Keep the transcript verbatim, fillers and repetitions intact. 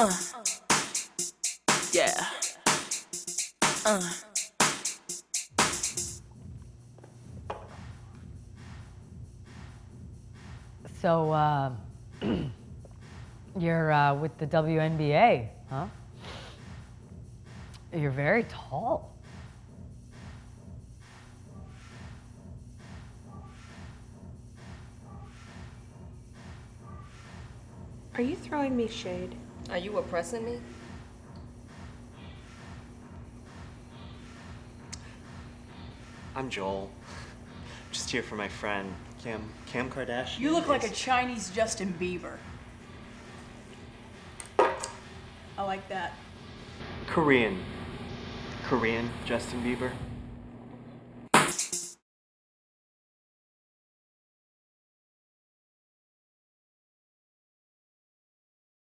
Uh. Yeah. Uh. So, uh, you're uh, with the W N B A, huh? You're very tall. Are you throwing me shade? Are you oppressing me? I'm Joel. Just here for my friend, Kim. Kam Kardashian. You look like a Chinese Justin Bieber. I like that. Korean. Korean Justin Bieber.